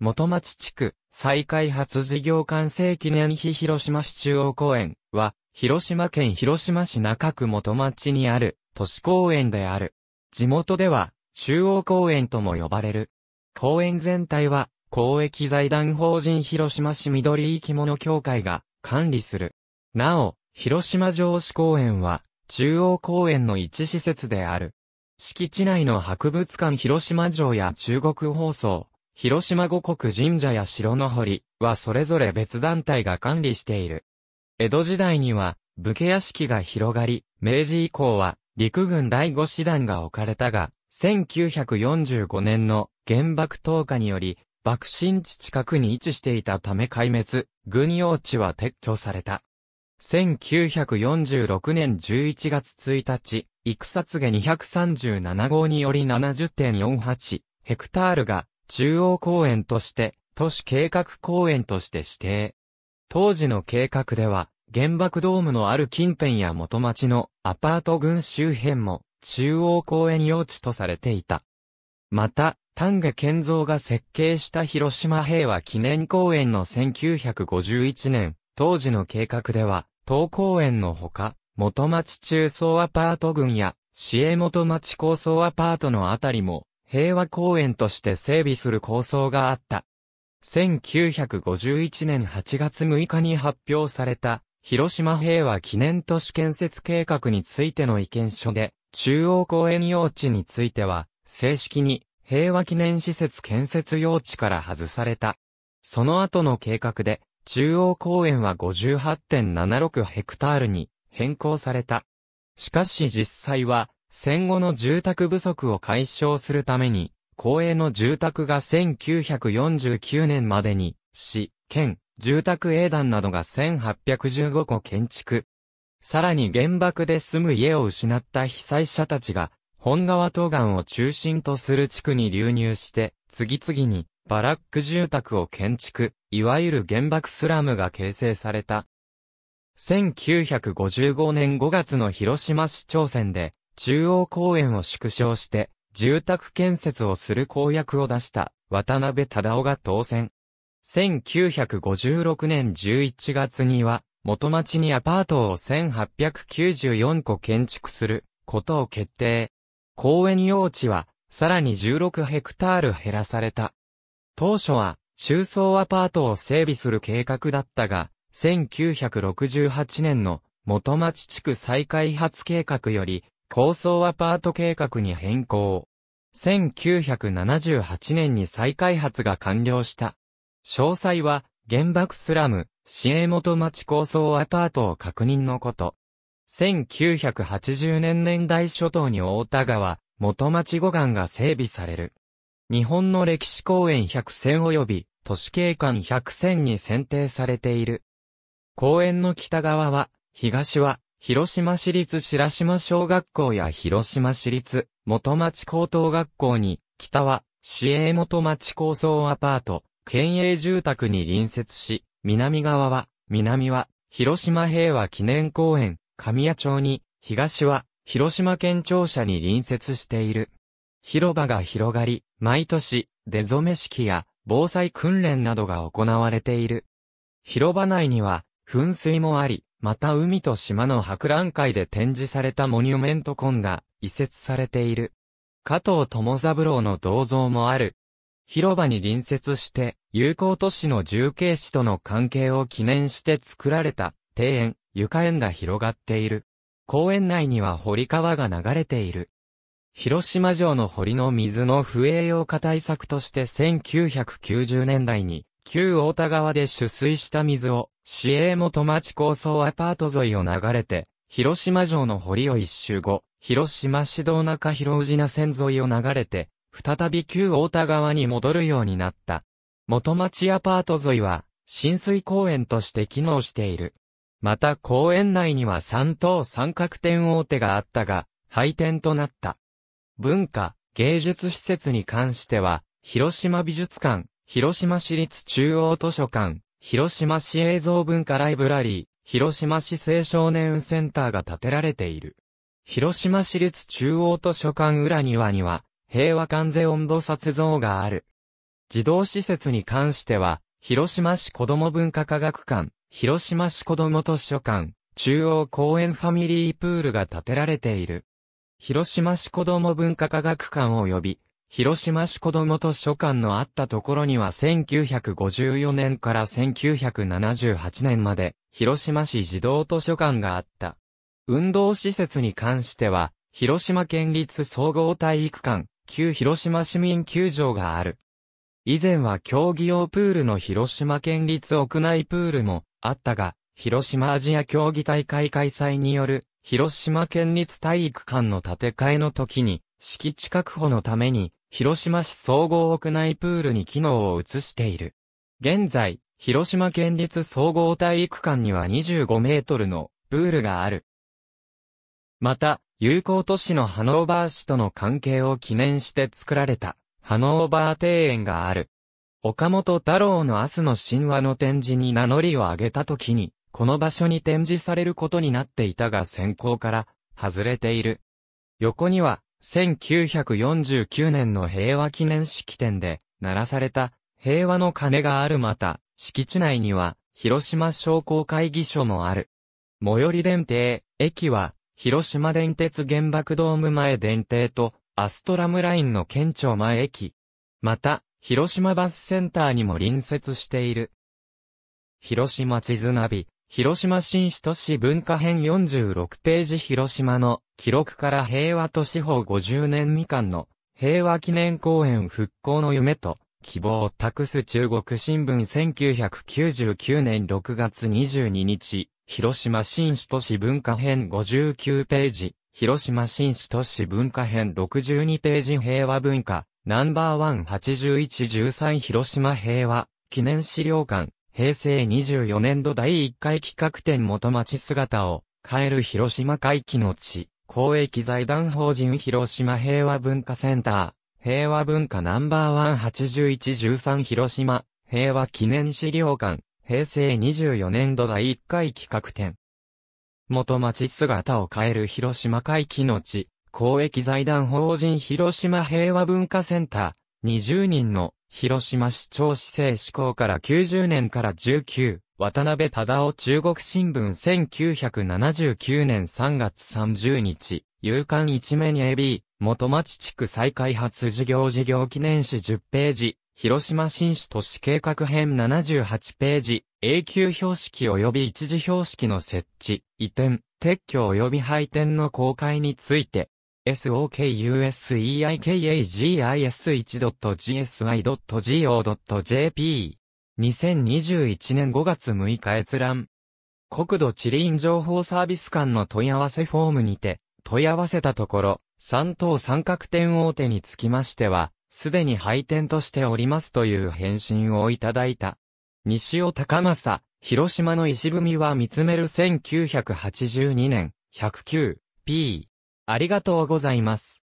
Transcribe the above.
元町地区再開発事業完成記念碑広島市中央公園は、広島県広島市中区元町にある都市公園である。地元では中央公園とも呼ばれる。公園全体は公益財団法人広島市緑いきもの協会が管理する。なお、広島城址公園は中央公園の一施設である。敷地内の博物館広島城や中国放送、広島護国神社や城の堀はそれぞれ別団体が管理している。江戸時代には武家屋敷が広がり、明治以降は陸軍第5師団が置かれたが、1945年の原爆投下により爆心地近くに位置していたため壊滅、軍用地は撤去された。1946年11月1日、戦告237号により 70.48 ヘクタールが中央公園として、都市計画公園として指定。当時の計画では、原爆ドームのある近辺や元町のアパート群周辺も中央公園用地とされていた。また、丹下健三が設計した広島平和記念公園の1951年、当時の計画では、当公園のほか、元町中層アパート群や、市営元町高層アパートのあたりも、平和公園として整備する構想があった。1951年8月6日に発表された広島平和記念都市建設計画についての意見書で、中央公園用地については、正式に平和記念施設建設用地から外された。その後の計画で、中央公園は 58.76 ヘクタールに変更された。しかし実際は、戦後の住宅不足を解消するために、公営の住宅が1949年までに、市、県、住宅営団などが1815戸建築。さらに原爆で住む家を失った被災者たちが、本川東岸を中心とする地区に流入して、次々にバラック住宅を建築、いわゆる原爆スラムが形成された。1955年5月の広島市長選で、中央公園を縮小して住宅建設をする公約を出した渡辺忠夫が当選。1956年11月には元町にアパートを1894戸建築することを決定。公園用地はさらに16ヘクタール減らされた。当初は中層アパートを整備する計画だったが、1968年の元町地区再開発計画より高層アパート計画に変更。1978年に再開発が完了した。詳細は原爆スラム、市営元町高層アパートを確認のこと。1980年年代初頭に太田川、元町護岸が整備される。日本の歴史公園100選及び都市景観100選に選定されている。公園の北側は、東は、広島市立白島小学校や広島市立元町高等学校に、北は市営元町高層アパート、県営住宅に隣接し、南は広島平和記念公園、神谷町に、東は広島県庁舎に隣接している。広場が広がり、毎年出初め式や防災訓練などが行われている。広場内には噴水もあり、また海と島の博覧会で展示されたモニュメントコンが移設されている。加藤友三郎の銅像もある。広場に隣接して、友好都市の重慶市との関係を記念して作られた庭園、床園が広がっている。公園内には堀川が流れている。広島城の堀の水の不栄養化対策として1990年代に、旧太田川で取水した水を、市営元町高層アパート沿いを流れて、広島城の堀を一周後、広島市道中広氏名線沿いを流れて、再び旧太田川に戻るようになった。元町アパート沿いは、親水公園として機能している。また公園内には3等三角点大手があったが、廃店となった。文化、芸術施設に関しては、広島美術館、広島市立中央図書館、広島市映像文化ライブラリー、広島市青少年センターが建てられている。広島市立中央図書館裏庭には、平和観世音菩薩像がある。児童施設に関しては、広島市子ども文化科学館、広島市子ども図書館、中央公園ファミリープールが建てられている。広島市子ども文化科学館及び、広島市子ども図書館のあったところには1954年から1978年まで、広島市児童図書館があった。運動施設に関しては、広島県立総合体育館、旧広島市民球場がある。以前は競技用プールの広島県立屋内プールもあったが、広島アジア競技大会開催による広島県立体育館の建て替えの時に、敷地確保のために広島市総合屋内プールに機能を移している。現在、広島県立総合体育館には25メートルのプールがある。また、友好都市のハノーバー市との関係を記念して作られたハノーバー庭園がある。岡本太郎の明日の神話の展示に名乗りを上げた時に、この場所に展示されることになっていたが選考から外れている。横には、1949年の平和記念式典で鳴らされた平和の鐘がある。また、敷地内には広島商工会議所もある。最寄り電停、駅は広島電鉄原爆ドーム前電停とアストラムラインの県庁前駅。また、広島バスセンターにも隣接している。広島地図ナビ。広島新市都市文化編46ページ。広島の記録から平和と司法50年みかんの平和記念公園復興の夢と希望を託す中国新聞1999年6月22日、広島新市都市文化編59ページ、広島新市都市文化編62ページ。平和文化No.18113広島平和記念資料館。平成24年度第1回企画展元町姿を変える広島回帰の地公益財団法人広島平和文化センター平和文化No.18113広島平和記念資料館平成24年度第1回企画展元町姿を変える広島回帰の地公益財団法人広島平和文化センター20人の広島市長市政施行から90年から19、渡辺忠夫中国新聞1979年3月30日、夕刊一面 AB、元町地区再開発事業記念誌10ページ、広島新市都市計画編78ページ、永久標識及び一時標識の設置、移転、撤去及び廃店の公開について、sokuseikagis1.gsi.go.jp 2021年5月6日閲覧。国土地理院情報サービス館の問い合わせフォームにて、問い合わせたところ、3等三角点大手につきましては、すでに廃店としておりますという返信をいただいた。西尾隆正、広島の石踏みは見つめる1982年、109p。ありがとうございます。